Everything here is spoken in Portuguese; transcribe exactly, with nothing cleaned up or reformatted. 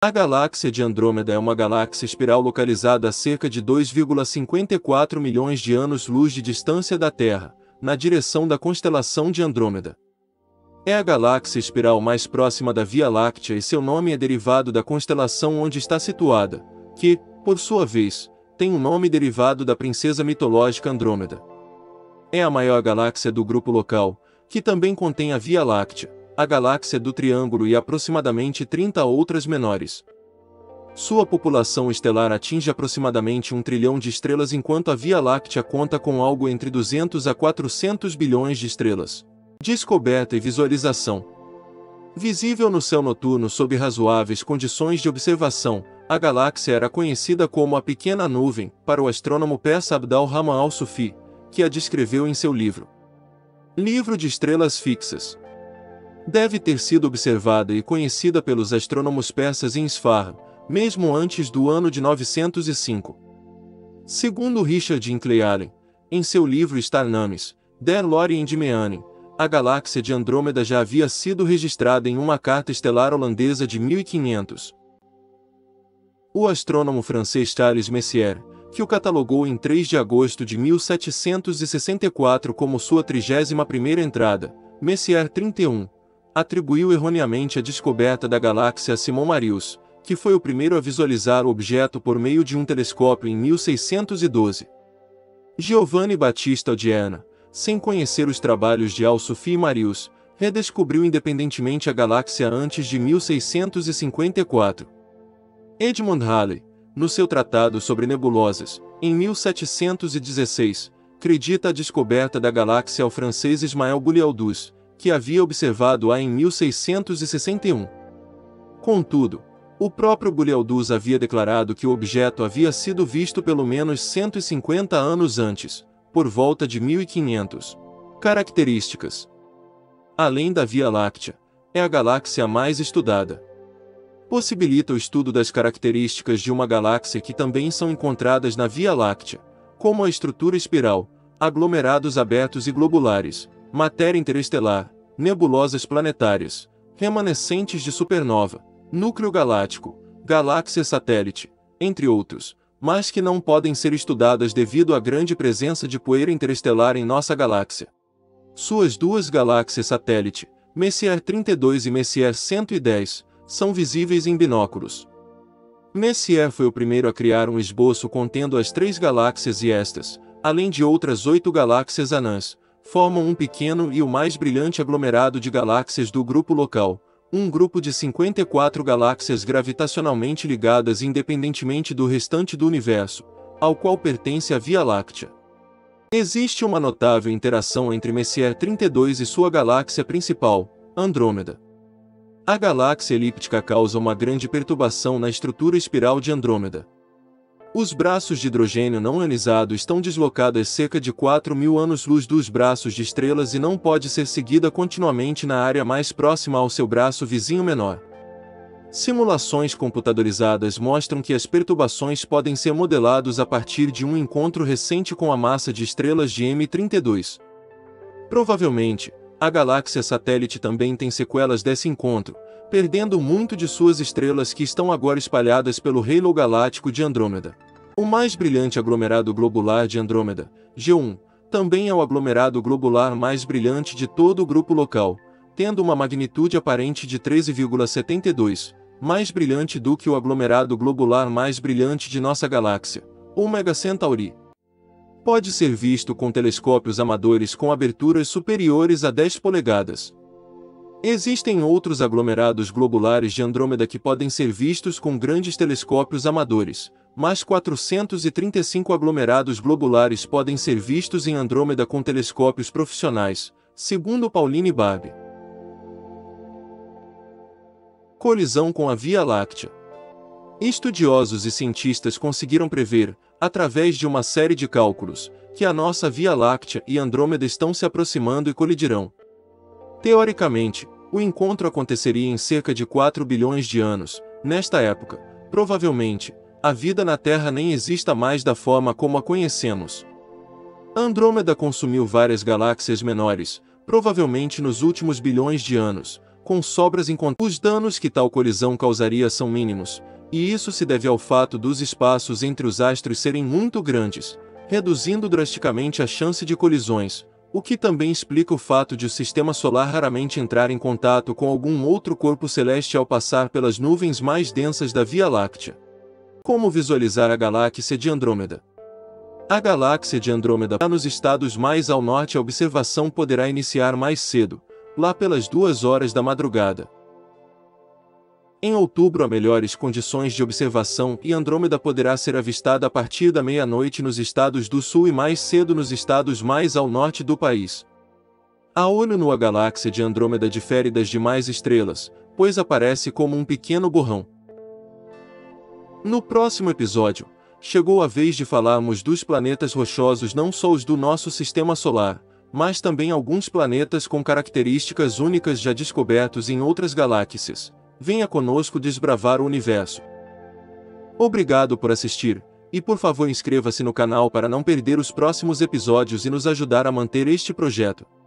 A galáxia de Andrômeda é uma galáxia espiral localizada a cerca de dois vírgula cinquenta e quatro milhões de anos-luz de distância da Terra, na direção da constelação de Andrômeda. É a galáxia espiral mais próxima da Via Láctea e seu nome é derivado da constelação onde está situada, que, por sua vez, tem um nome derivado da princesa mitológica Andrômeda. É a maior galáxia do Grupo Local, que também contém a Via Láctea, a galáxia do Triângulo e aproximadamente trinta outras menores. Sua população estelar atinge aproximadamente um trilhão de estrelas, enquanto a Via Láctea conta com algo entre duzentos a quatrocentos bilhões de estrelas. Descoberta e visualização. Visível no céu noturno sob razoáveis condições de observação, a galáxia era conhecida como a Pequena Nuvem, para o astrônomo persa Abd al-Rahman al-Sufi, que a descreveu em seu livro Livro de Estrelas Fixas. Deve ter sido observada e conhecida pelos astrônomos persas em Isfahan, mesmo antes do ano de novecentos e cinco. Segundo Richard Hinckley Allen, em seu livro Star Names, Der Lorien de Meaning, a galáxia de Andrômeda já havia sido registrada em uma carta estelar holandesa de mil e quinhentos. O astrônomo francês Charles Messier, que o catalogou em três de agosto de mil setecentos e sessenta e quatro como sua trigésima primeira entrada, Messier trinta e um, atribuiu erroneamente a descoberta da galáxia a Simon Marius, que foi o primeiro a visualizar o objeto por meio de um telescópio em mil seiscentos e doze. Giovanni Battista Odierna, sem conhecer os trabalhos de al-Sufi e Marius, redescobriu independentemente a galáxia antes de mil seiscentos e cinquenta e quatro. Edmond Halley, no seu tratado sobre nebulosas, em mil setecentos e dezesseis, credita a descoberta da galáxia ao francês Ismael Bulialdus, que havia observado-a em mil seiscentos e sessenta e um. Contudo, o próprio Bulialdus havia declarado que o objeto havia sido visto pelo menos cento e cinquenta anos antes, por volta de mil e quinhentos. Características. Além da Via Láctea, é a galáxia mais estudada. Possibilita o estudo das características de uma galáxia que também são encontradas na Via Láctea, como a estrutura espiral, aglomerados abertos e globulares, matéria interestelar, nebulosas planetárias, remanescentes de supernova, núcleo galáctico, galáxia-satélite, entre outros, mas que não podem ser estudadas devido à grande presença de poeira interestelar em nossa galáxia. Suas duas galáxias-satélite, Messier trinta e dois e Messier cento e dez, são visíveis em binóculos. Messier foi o primeiro a criar um esboço contendo as três galáxias e estas, além de outras oito galáxias anãs, formam um pequeno e o mais brilhante aglomerado de galáxias do Grupo Local, um grupo de cinquenta e quatro galáxias gravitacionalmente ligadas independentemente do restante do universo, ao qual pertence a Via Láctea. Existe uma notável interação entre Messier trinta e dois e sua galáxia principal, Andrômeda. A galáxia elíptica causa uma grande perturbação na estrutura espiral de Andrômeda. Os braços de hidrogênio não ionizado estão deslocados cerca de quatro mil anos-luz dos braços de estrelas e não pode ser seguida continuamente na área mais próxima ao seu braço vizinho menor. Simulações computadorizadas mostram que as perturbações podem ser modeladas a partir de um encontro recente com a massa de estrelas de M trinta e dois. Provavelmente, a galáxia satélite também tem sequelas desse encontro, perdendo muito de suas estrelas que estão agora espalhadas pelo halo galáctico de Andrômeda. O mais brilhante aglomerado globular de Andrômeda, G um, também é o aglomerado globular mais brilhante de todo o Grupo Local, tendo uma magnitude aparente de treze vírgula setenta e dois, mais brilhante do que o aglomerado globular mais brilhante de nossa galáxia, Omega Centauri. Pode ser visto com telescópios amadores com aberturas superiores a dez polegadas. Existem outros aglomerados globulares de Andrômeda que podem ser vistos com grandes telescópios amadores, mas quatrocentos e trinta e cinco aglomerados globulares podem ser vistos em Andrômeda com telescópios profissionais, segundo Pauline Barbie. Colisão com a Via Láctea. Estudiosos e cientistas conseguiram prever, através de uma série de cálculos, que a nossa Via Láctea e Andrômeda estão se aproximando e colidirão. Teoricamente, o encontro aconteceria em cerca de quatro bilhões de anos. Nesta época, provavelmente, a vida na Terra nem exista mais da forma como a conhecemos. Andrômeda consumiu várias galáxias menores, provavelmente nos últimos bilhões de anos, com sobras incontáveis. Os danos que tal colisão causaria são mínimos, e isso se deve ao fato dos espaços entre os astros serem muito grandes, reduzindo drasticamente a chance de colisões, o que também explica o fato de o sistema solar raramente entrar em contato com algum outro corpo celeste ao passar pelas nuvens mais densas da Via Láctea. Como visualizar a galáxia de Andrômeda? A galáxia de Andrômeda está nos estados mais ao norte. A observação poderá iniciar mais cedo, lá pelas duas horas da madrugada. Em outubro há melhores condições de observação e Andrômeda poderá ser avistada a partir da meia-noite nos estados do sul e mais cedo nos estados mais ao norte do país. A olho nu, a galáxia de Andrômeda difere das demais estrelas, pois aparece como um pequeno borrão. No próximo episódio, chegou a vez de falarmos dos planetas rochosos, não só os do nosso sistema solar, mas também alguns planetas com características únicas já descobertos em outras galáxias. Venha conosco desbravar o universo. Obrigado por assistir, e por favor inscreva-se no canal para não perder os próximos episódios e nos ajudar a manter este projeto.